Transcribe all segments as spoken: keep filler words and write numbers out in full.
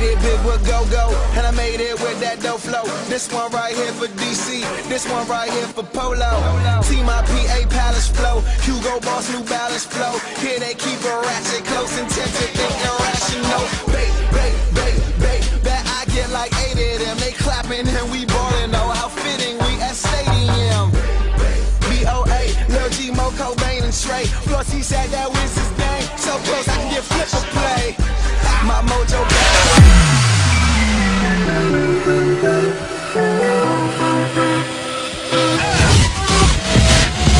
made it big with go-go, and I made it with that dope flow. This one right here for D C, this one right here for Polo. See my P A Palace flow, Hugo Boss New Balance flow. Here they keep a ratchet close, intent to think irrational. Bait, bait, bait, bait, bet I get like eight of them. They clapping and we ballin', oh how fitting we at Stadium. B O A, Lil G, Mo, Cobain, and Trey. Plus he said that wins his name, so close I can get flip a play. My mojo back.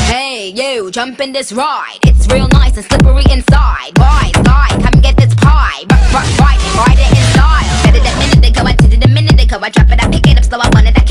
Hey, you, jump in this ride. It's real nice and slippery inside. Why, slide, come and get this pie. Rock, rock, ride, ride it in style. Better that minute ago, I did it a minute ago. I drop it, I pick it up slow, I want it, I